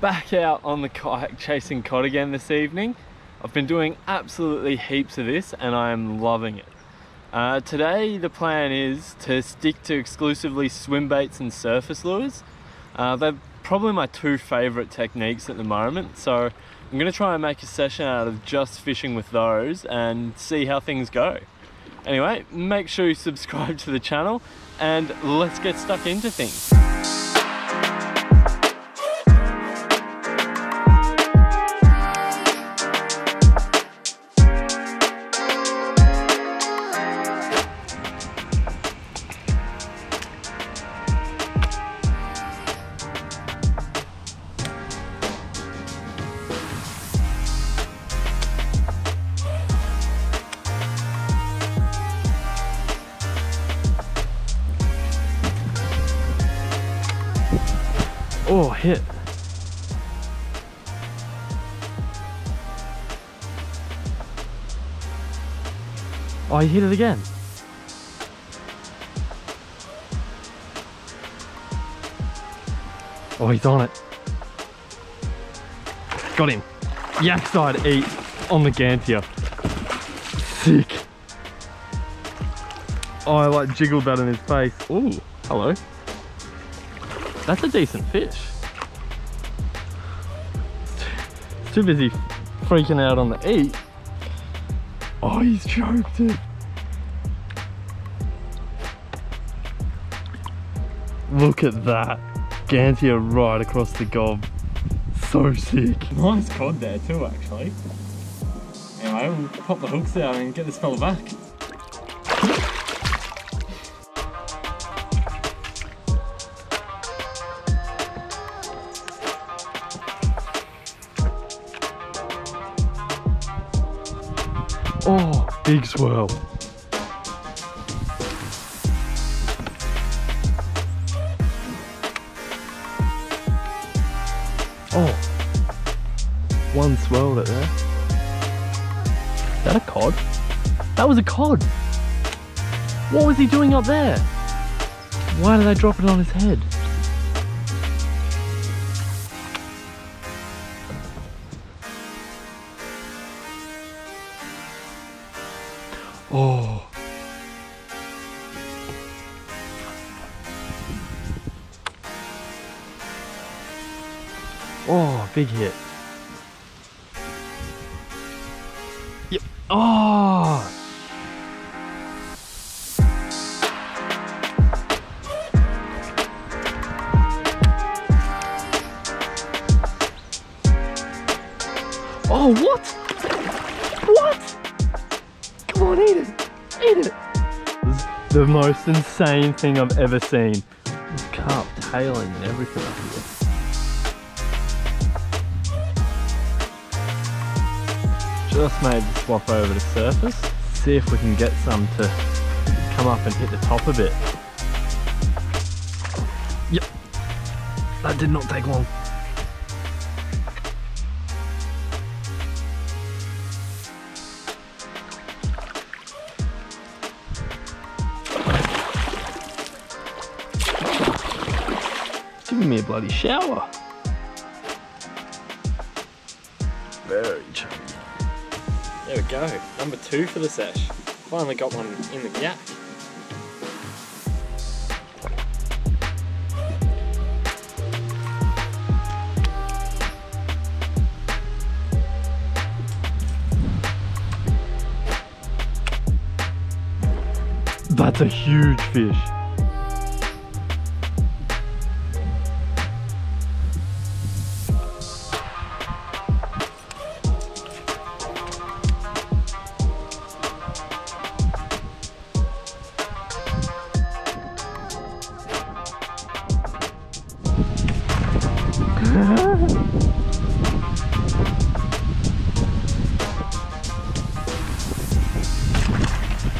back out on the kayak chasing cod again this evening. I've been doing absolutely heaps of this and I am loving it. Today the plan is to stick to exclusively swim baits and surface lures. They're probably my two favourite techniques at the moment, so I'm going to try and make a session out of just fishing with those and see how things go. Anyway, make sure you subscribe to the channel and let's get stuck into things. Oh, hit. Oh, you hit it again. Oh, he's on it. Got him. Yackside eat on the Gantia. Sick. Oh, I like jiggled that in his face. Oh, hello. That's a decent fish. Too busy freaking out on the eat. Oh, he's choked it. Look at that. Gantia right across the gob. So sick. Nice cod there too, actually. Anyway, we'll pop the hooks out and get this fella back. Oh, big swirl. Oh, one swirl it there. Is that a cod? That was a cod. What was he doing up there? Why did I drop it on his head? Oh. Oh, big hit. Yep. Oh. Oh, what? What? Come on, eat it! Eat it! This is the most insane thing I've ever seen. There's carp tailing and everything up here. Just made the swap over to surface. See if we can get some to come up and hit the top a bit. Yep. That did not take long. Giving me a bloody shower. Very chunky. There we go, number two for the sesh. Finally got one in the yak. That's a huge fish.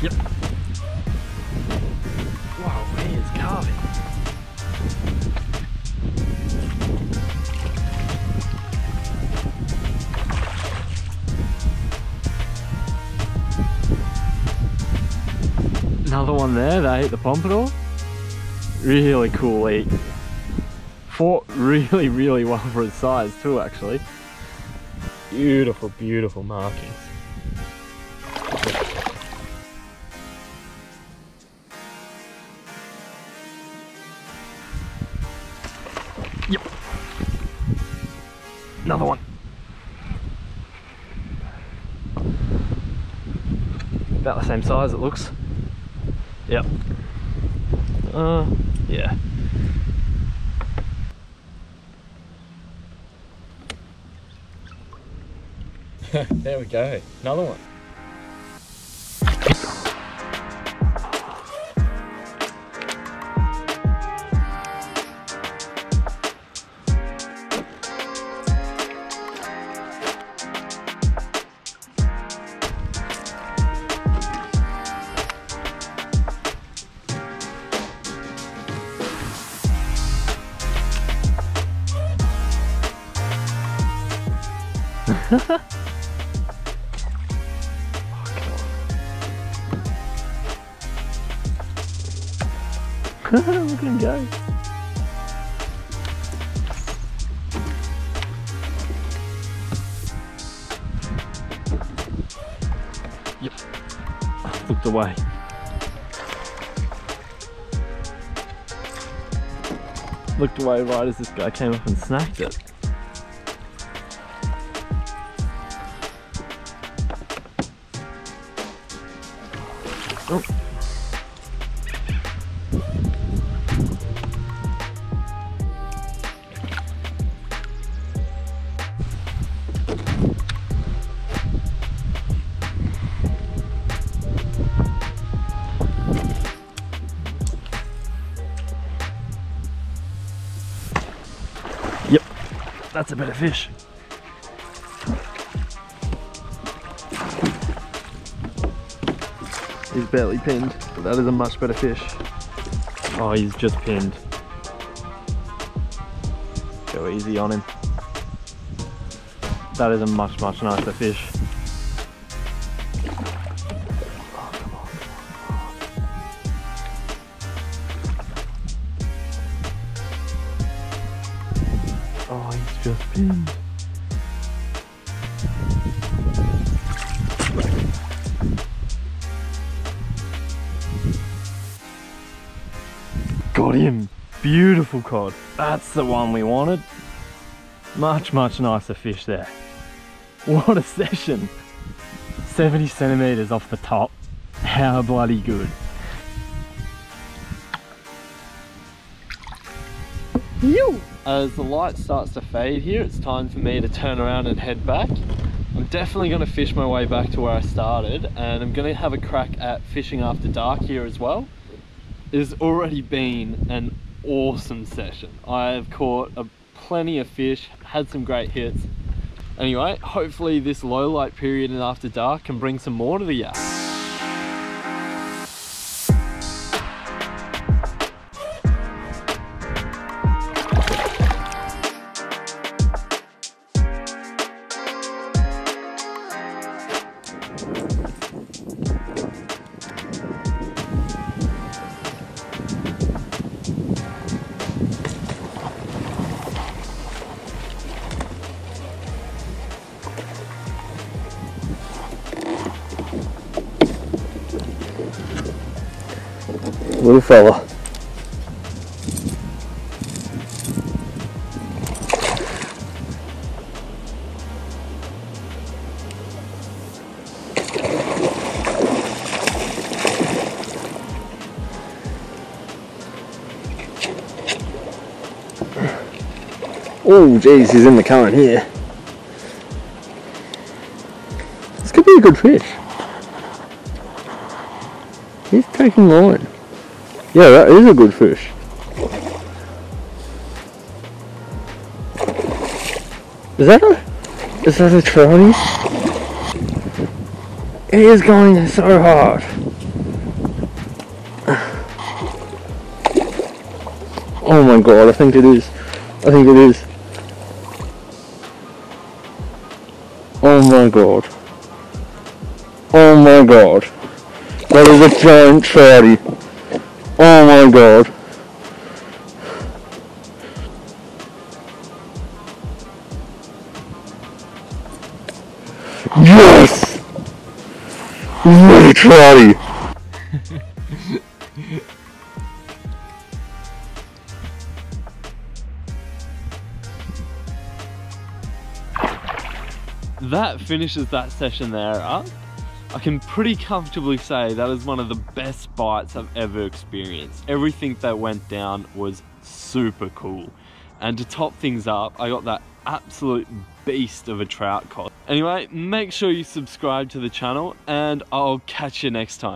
Yep. Wow, he is carving. Another one there, they hit the pompadour. Really cool eat. Fought really, really well for his size too, actually. Beautiful, beautiful markings. Yep. Another one. About the same size, it looks. Yep. Yeah. There we go, another one. Look at him go. Yep. Looked away. Looked away right as this guy came up and snagged it. Oh. That's a better fish. He's barely pinned, but that is a much better fish. Oh, he's just pinned. Go easy on him. That is a much, much nicer fish. Oh, he's just pinned. Got him. Beautiful cod. That's the one we wanted. Much, much nicer fish there. What a session. 70 centimeters off the top. How bloody good. Yo. As the light starts to fade here, it's time for me to turn around and head back. I'm definitely going to fish my way back to where I started, and I'm going to have a crack at fishing after dark here as well. It has already been an awesome session. I've caught plenty of fish, had some great hits. Anyway, hopefully this low light period and after dark can bring some more to the yak. Little fella. Oh geez, he's in the current here. This could be a good fish. He's taking line. Yeah, that is a good fish. Is that a trolley? It is going so hard. Oh my god, I think it is. Oh my god. Oh my god. That is a giant trolley. Oh my god. Yes! Really trotty! That finishes that session there up. I can pretty comfortably say that is one of the best bites I've ever experienced. Everything that went down was super cool. And to top things up, I got that absolute beast of a trout cod. Anyway, make sure you subscribe to the channel and I'll catch you next time.